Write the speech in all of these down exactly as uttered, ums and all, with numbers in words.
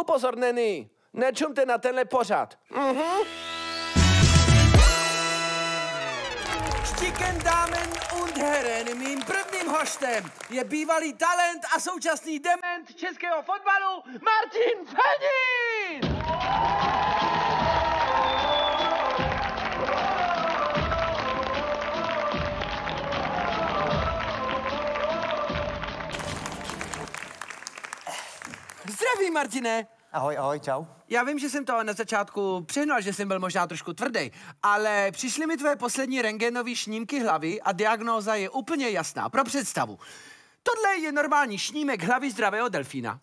upozorněný. Nečumte na tenhle pořad. Mhm. Stiken Damen und Herren, mým prvním hostem je bývalý talent a současný dement českého fotbalu Martin Fenin! Zdraví, Martine! Ahoj, ahoj, čau. Já vím, že jsem to na začátku přehnal, že jsem byl možná trošku tvrdý, ale přišly mi tvoje poslední rentgenové šnímky hlavy a diagnóza je úplně jasná. Pro představu. Tohle je normální šnímek hlavy zdravého delfína.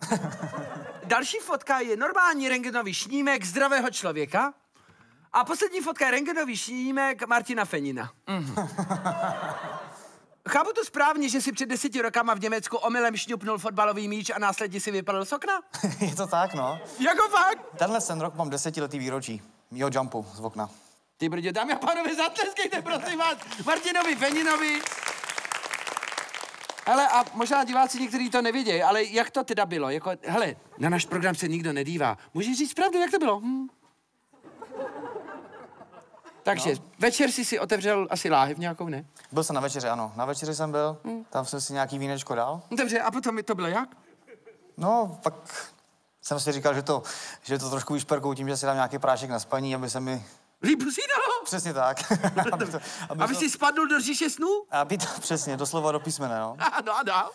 Další fotka je normální rentgenový šnímek zdravého člověka. A poslední fotka je rentgenový šnímek Martina Fenina. Mm. Chápu to správně, že si před deseti rokama v Německu omylem šňupnul fotbalový míč a následně si vypadl z okna? Je to tak, no. Jako fakt? Tenhle ten rok mám desetiletý výročí mýho jumpu z okna. Ty brďo, dámy a pánové, zatleskejte, prosím vás, Martinovi Feninovi. Hele, a možná diváci někteří to nevidějí, ale jak to teda bylo? Jako, hele, na náš program se nikdo nedívá. Můžeš říct pravdu, jak to bylo? Hm. Takže no. Večer jsi si otevřel asi láhev nějakou, ne? Byl jsem na večeři, ano. Na večeři jsem byl, hmm. tam jsem si nějaký vínečko dal. Dobře, a potom mi to bylo jak? No, pak jsem si říkal, že to, že to trošku vyšperkou tím, že si dám nějaký prášek na spaní, aby se mi... Líp usínalo? Přesně tak. aby to, aby aby to... si spadl do říše snů? Aby to, přesně, doslova do písmene, no. A, no a dál?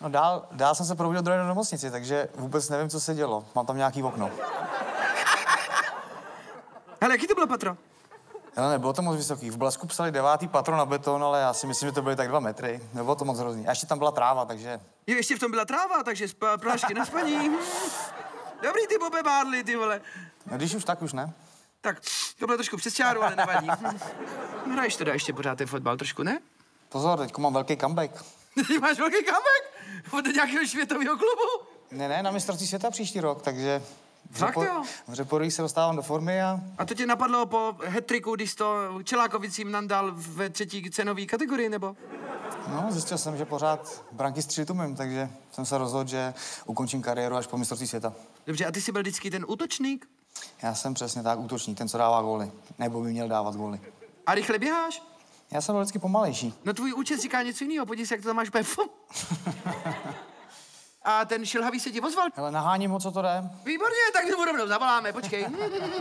No dál, dál jsem se probudil do nemocnici, takže vůbec nevím, co se dělo. Mám tam nějaký okno. Hele, jaký to bylo patro? Hele, nebylo to moc vysoký. V Blesku psali devátý patro na beton, ale já si myslím, že to byly tak dva metry. Nebylo to moc hrozný. A ještě tam byla tráva, takže... Jo, ještě v tom byla tráva, takže prášky na spaní. Dobrý ty Bobe Bárli, ty vole. No, když už tak, už ne. Tak, to bylo trošku přes čáru, ale nevadí. Hraješ teda ještě pořád ten fotbal trošku, ne? Pozor, teďko mám velký comeback. Ty máš velký comeback? Od nějakého světového klubu? Ne, ne, na mistrovství světa příští rok, takže... V, Řepo... v Řepory se dostávám do formy a... A to tě napadlo po hat-triku, když to Čelákovicím nandal ve třetí cenové kategorii, nebo? No, zjistil jsem, že pořád branky střílit umím, takže jsem se rozhodl, že ukončím kariéru až po mistrovství světa. Dobře, a ty jsi byl vždycky ten útočník? Já jsem přesně tak útočník, ten, co dává góly. Nebo by měl dávat góly. A rychle běháš? Já jsem byl vždycky pomalejší. No tvůj účet říká něco jiného, podívej se, jak to tam máš pev. A ten Šilhavý se ti ozval? Hele, naháním ho, co to jde. Výborně, tak tomu rovnou zavoláme, počkej. Tady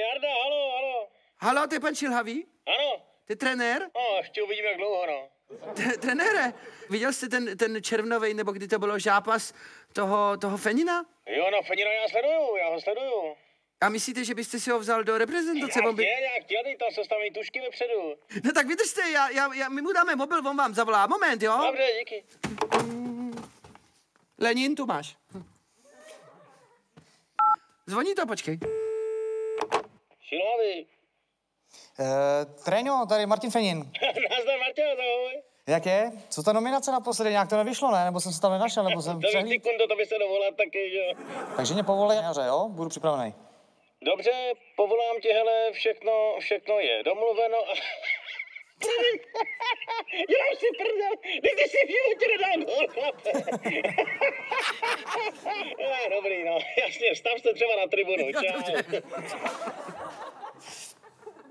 Jarda, halo, halo. Halo, to je pan Šilhavý? Ano. Ty trenér? No, ještě uvidím, jak dlouho, no. Trenére, viděl jste ten, ten červnovej, nebo kdy to bylo, zápas toho, toho Fenina? Jo, no Fenina já sleduju, já ho sleduju. A myslíte, že byste si ho vzal do reprezentace? Já chtěl, já chtěl, tam se staví tušky vepředu. No tak vydržte, já, já, já, my mu dáme mobil, on vám zavolá. Moment, jo? Dobře, díky. Lenin, tu máš. Zvoní to, počkej. Šilový. Uh, Tréňo, tady Martin Fenin. Nazdar, Martin, ahoj. Jak je? Co ta nominace naposledy? Nějak to nevyšlo, ne? Nebo jsem se tam nenašel, nebo jsem přehlídl? Dobře, sekundo, to by se dovolal taky, že jo? Takže mě povolej na jaře, jo? Budu připravený. Dobře, povolám tě, hele, všechno, všechno je domluveno a... Já už si prdel, nikdy si v životě nedám gól, no, dobrý, no, jasně, vstav se třeba na tribunu, čau.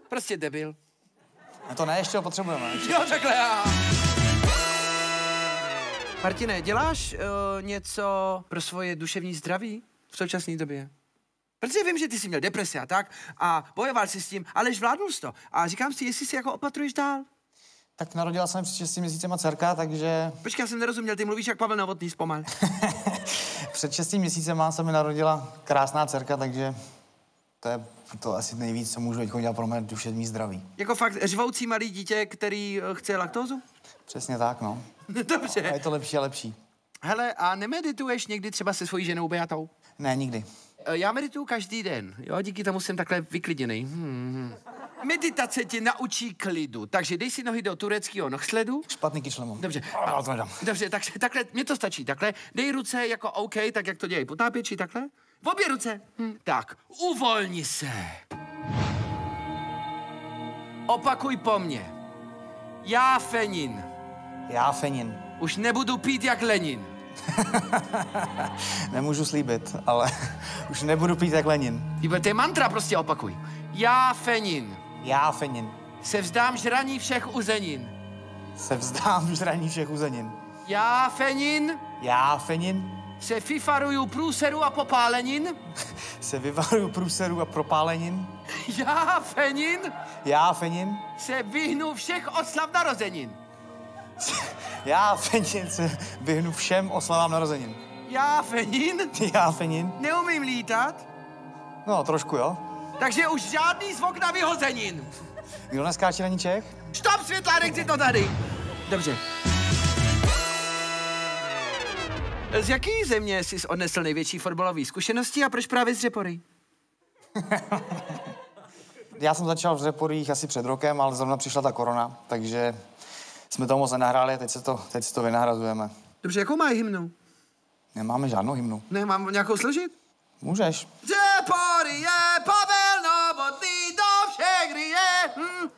Prostě debil. No to ne, ještě ho potřebujeme. Jo, takhle já. Martine, děláš uh, něco pro svoje duševní zdraví v současné době? Protože vím, že ty jsi měl depresi a tak a bojoval jsi s tím, ale zvládnul jsi to. A říkám si, jestli si jako opatruješ dál. Tak narodila jsem před šesti měsícema dcerka, takže... Počkej, já jsem nerozuměl, ty mluvíš jak Pavel Novotný, zpomal. Před šesti měsícema se mi narodila krásná dcerka, takže... To je to asi nejvíc, co můžu teď dělat pro mé duševní zdraví. Jako fakt řvoucí malý dítě, který chce laktózu? Přesně tak, no. Dobře. A je to lepší a lepší. Hele, a nemedituješ někdy třeba se svojí ženou Beatou? Ne, nikdy. Já medituju každý den, jo, díky tomu jsem takhle vykliděný. Hmm. Meditace tě naučí klidu, takže dej si nohy do tureckého nohsledu. Špatný kyčle mám. Dobře. Ale to nedám. Dobře, takže takhle, mně to stačí, takhle. Dej ruce jako OK, tak jak to dělají potápěči, takhle. V obě ruce. Hm. Tak, uvolni se. Opakuj po mně. Já Fenin. Já Fenin. Už nebudu pít jak Lenin. Nemůžu slíbit, ale už nebudu pít jak Lenin. To je mantra, prostě opakuj. Já Fenin. Já Fenin. Se vzdám žraní všech uzenin. Se vzdám žraní všech uzenin. Já Fenin. Já Fenin. Se vyvaruju průseru a popálenin. Se vyvaruju průseru a propálenin. Já Fenin. Já Fenin. Se vyhnu všech oslav narozenin. Já Fenin se vyhnu všem oslavám narozenin. Já Fenin. Já Fenin. Neumím lítat. No, trošku jo. Takže už žádný zvuk na vyhozenin. Kdo neskáče na ničech? Štop, Světlárek, si to tady. Dobře. Z jaký země jsi odnesl největší fotbalové zkušenosti a proč právě z Řepory? Já jsem začal v Řeporích asi před rokem, ale zrovna přišla ta korona, takže jsme to moc nenahráli a teď se to, teď se to vynahrazujeme. Dobře, jakou máš hymnu? Nemáme žádnou hymnu. Ne, mám nějakou složit? Můžeš. Řepory je Pavel Novotný, do všech je. Hm.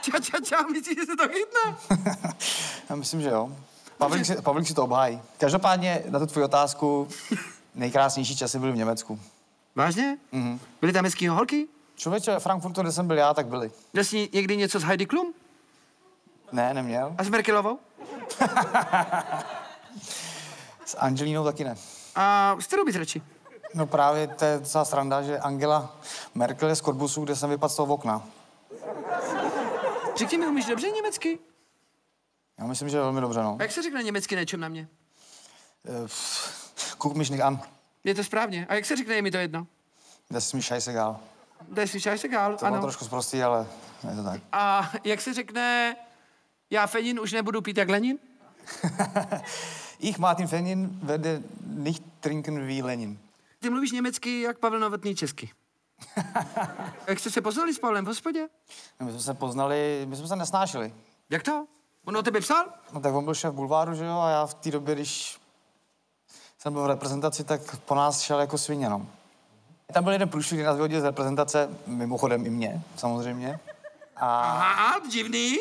Ča, ča, ča, myslíš, že se to chytne? Já myslím, že jo. Pavlík si, Pavlík si to obhájí. Každopádně na tu tvoji otázku, nejkrásnější časy byly v Německu. Vážně? Mm-hmm. Byly tam hezký holky? Člověče, ve Frankfurtu, kde jsem byl já, tak byly. Měl jsi někdy něco s Heidi Klum? Ne, neměl. A s Merkelovou? S Angelínou taky ne. A s kterou bys radši? No právě, to je docela sranda, že Angela Merkel je z Korbusu, kde jsem vypadl z toho okna. Řekni mi, umíš dobře německy? Já myslím, že je velmi dobře, no. A jak se řekne německy něčem na mě? Guck mich nicht an. Je to správně. A jak se řekne, je mi to jedno? Das ist mir scheißegal. Das ist mir scheißegal, ano. To bylo trošku zprostý, ale je to tak. A jak se řekne, já Fenin už nebudu pít jak Lenin? Ich Martin Fenin werde nicht trinken wie Lenin. Ty mluvíš německy jak Pavel Novotný česky. Jak jste se poznali s Pavlem v hospodě? No, my jsme se poznali, my jsme se nesnášili. Jak to? On o tebe psal? No tak on byl šéf bulváru, že jo, a já v té době, když jsem byl v reprezentaci, tak po nás šel jako svině, no. Tam byl jeden průšvih, kdy nás vyhodil z reprezentace, mimochodem i mě, samozřejmě. A... Aha, divný.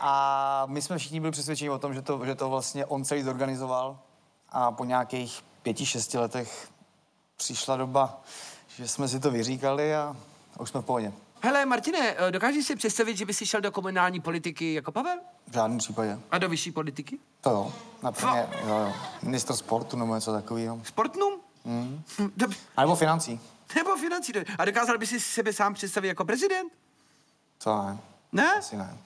A my jsme všichni byli přesvědčeni o tom, že to, že to vlastně on celý zorganizoval. A po nějakých pěti, šesti letech přišla doba, že jsme si to vyříkali a už jsme v pohodě. Hele, Martine, dokážeš si představit, že bys šel do komunální politiky jako Pavel? V žádném případě. A do vyšší politiky? To jo, například, no. Jo, jo. Ministr sportu nebo něco takového. Sportnům? Mm. Dob... A nebo financí. Nebo financí. A dokázal bys si sebe sám představit jako prezident? To ne. Ne? Asi ne.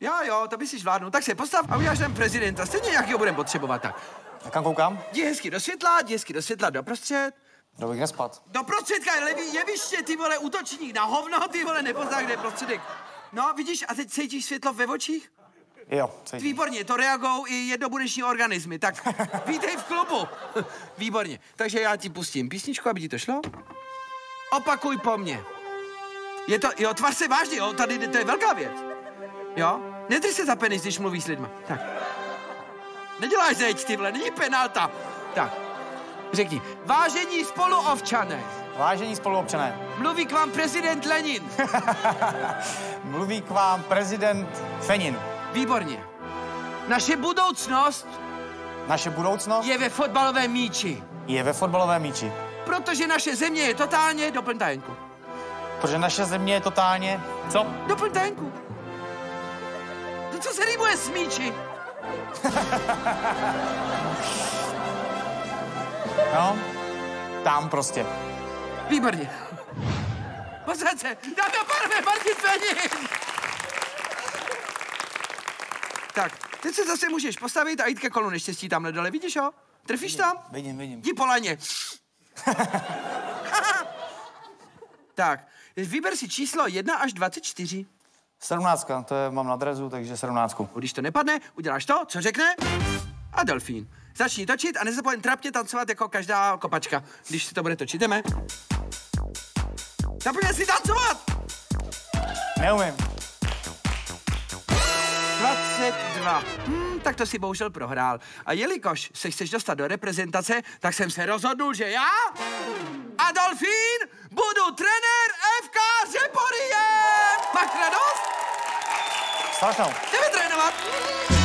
Jo, jo, to bys si vládnul. Tak se postav a uděláš ten prezidenta. Stejně nějakého budeme potřebovat, tak. Tak kam koukám? Jdi hezky do světla, jdi hezky do světla, doprostřed. Dobře, nespad. Do prostředka je levý jeviště, ty vole, útočník na hovno, ty vole, nepozná, kde je prostředek. No, vidíš, a teď cítíš světlo ve očích? Jo, cítím. Výborně, to reagují i jednobuneční organismy, tak vítej v klubu. Výborně, takže já ti pustím písničku, aby ti to šlo. Opakuj po mně. Je to, jo, tvář se vážně, jo, tady to je velká věc. Jo, nedrž se za penis, když mluvíš s lidma, tak. Neděláš zeď, ty vole, není penalta, tak. Řekni, vážení spoluobčané. Vážení spoluobčané. Mluví k vám prezident Lenin. Mluví k vám prezident Fenin. Výborně. Naše budoucnost... Naše budoucnost... Je ve fotbalovém míči. Je ve fotbalovém míči. Protože naše země je totálně... Doplň tajenku. Protože naše země je totálně... Co? Doplň tajenku. To, co se rýmuje s míči. No, tam prostě. Výborně. Pozrát se, dáme a pánové, Martin Fenin. Tak, teď se zase můžeš postavit a jít ke kolu neštěstí tamhle dole, vidíš ho? Trefíš vidím, tam? Vidím, vidím. Jdi po laně. Tak, vyber si číslo jedna až dvacet čtyři. sedmnáctka, to je, mám na drezu, takže sedmnáctku. Když to nepadne, uděláš to, co řekne? Adolfeen. Začni točit a nezapomeň trapně tancovat jako každá kopačka. Když si to bude točit, jdeme. Zapomněl si tancovat! Neumím. dvacet dva. Hmm, tak to si bohužel prohrál. A jelikož se chceš dostat do reprezentace, tak jsem se rozhodl, že já, Adolfeen, budu trenér F K Řepodije! fakt radost? Strašnou. Jdeme trénovat.